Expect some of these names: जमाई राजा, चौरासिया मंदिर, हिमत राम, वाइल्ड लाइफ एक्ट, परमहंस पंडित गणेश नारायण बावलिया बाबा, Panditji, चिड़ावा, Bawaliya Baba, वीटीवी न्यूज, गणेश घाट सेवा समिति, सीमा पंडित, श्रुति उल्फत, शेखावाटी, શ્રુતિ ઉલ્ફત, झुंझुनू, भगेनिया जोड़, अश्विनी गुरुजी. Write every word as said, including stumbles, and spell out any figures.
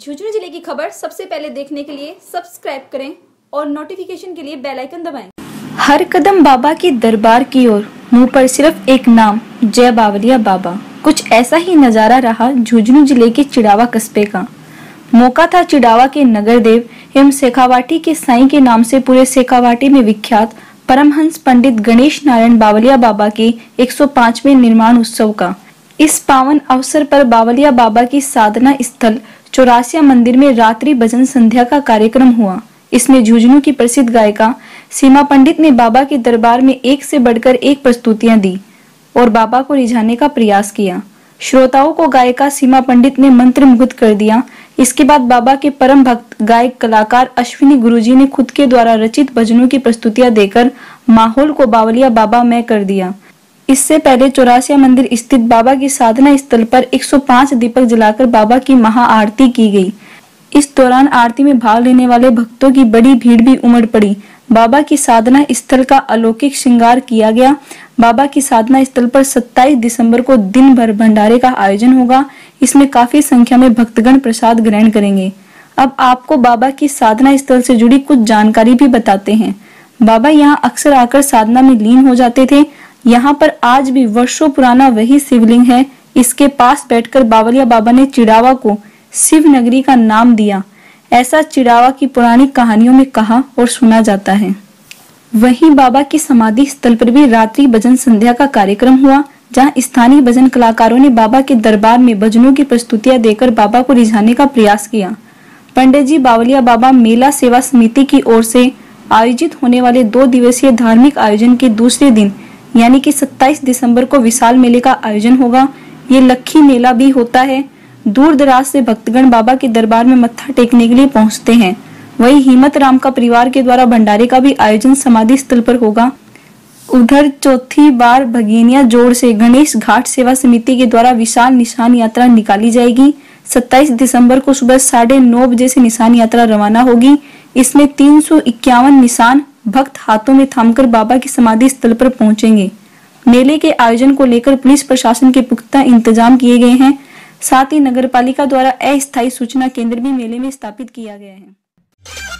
झुंझुनू जिले की खबर सबसे पहले देखने के लिए सब्सक्राइब करें और नोटिफिकेशन के लिए बेल आइकन दबाएं। हर कदम बाबा के दरबार की ओर, मुंह पर सिर्फ एक नाम, जय बावलिया बाबा। कुछ ऐसा ही नजारा रहा झुंझुनू जिले के चिड़ावा कस्बे का। मौका था चिड़ावा के नगर देव एवं शेखावाटी के साईं के नाम से पूरे शेखावाटी में विख्यात परमहंस पंडित गणेश नारायण बावलिया बाबा के एक सौ पांचवें निर्माण उत्सव का। इस पावन अवसर पर बावलिया बाबा की साधना स्थल चौरासिया मंदिर में रात्रि भजन संध्या का कार्यक्रम हुआ। इसमें झुंझुनू की प्रसिद्ध गायिका सीमा पंडित ने बाबा के दरबार में एक से बढ़कर एक प्रस्तुतियां दी और बाबा को रिझाने का प्रयास किया। श्रोताओं को गायिका सीमा पंडित ने मंत्रमुग्ध कर दिया। इसके बाद बाबा के परम भक्त गायक कलाकार अश्विनी गुरुजी ने खुद के द्वारा रचित भजनों की प्रस्तुतियां देकर माहौल को बावलिया बाबा में कर दिया। इससे पहले चौरासिया मंदिर स्थित बाबा की साधना स्थल पर एक सौ पांच दीपक जलाकर बाबा की महाआरती की गई। इस दौरान आरती में भाग लेने वाले भक्तों की बड़ी भीड़ भी उमड़ पड़ी। बाबा की साधना स्थल का अलौकिक श्रृंगार किया गया। बाबा की साधना स्थल पर सत्ताईस दिसंबर को दिन भर भंडारे का आयोजन होगा। इसमें काफी संख्या में भक्तगण प्रसाद ग्रहण करेंगे। अब आपको बाबा की साधना स्थल से जुड़ी कुछ जानकारी भी बताते हैं। बाबा यहाँ अक्सर आकर साधना में लीन हो जाते थे। यहाँ पर आज भी वर्षों पुराना वही शिवलिंग है। इसके पास बैठकर बावलिया बाबा ने चिड़ावा को शिव नगरी का नाम दिया, ऐसा चिड़ावा की पुरानी कहानियों में कहा और सुना जाता है। वहीं बाबा की समाधि स्थल पर भी रात्रि भजन संध्या का कार्यक्रम हुआ, जहाँ स्थानीय भजन कलाकारों ने बाबा के दरबार में भजनों की प्रस्तुतियां देकर बाबा को रिझाने का प्रयास किया। पंडित जी बावलिया बाबा मेला सेवा समिति की ओर से आयोजित होने वाले दो दिवसीय धार्मिक आयोजन के दूसरे दिन यानी कि सत्ताईस दिसंबर को विशाल मेले का आयोजन होगा। ये लक्खी मेला भी होता है। दूर दराज से भक्तगण बाबा के दरबार में मत्था टेकने के लिए पहुंचते हैं। वहीं हिमत राम का परिवार के द्वारा भंडारे का भी आयोजन समाधि स्थल पर होगा। उधर चौथी बार भगेनिया जोड़ से गणेश घाट सेवा समिति के द्वारा विशाल निशान यात्रा निकाली जाएगी। सत्ताईस दिसंबर को सुबह साढ़े नौ बजे से निशान यात्रा रवाना होगी। इसमें तीन सौ इक्यावन निशान भक्त हाथों में थामकर बाबा की समाधि स्थल पर पहुंचेंगे। मेले के आयोजन को लेकर पुलिस प्रशासन के पुख्ता इंतजाम किए गए हैं। साथ ही नगरपालिका द्वारा अस्थायी सूचना केंद्र भी मेले में स्थापित किया गया है।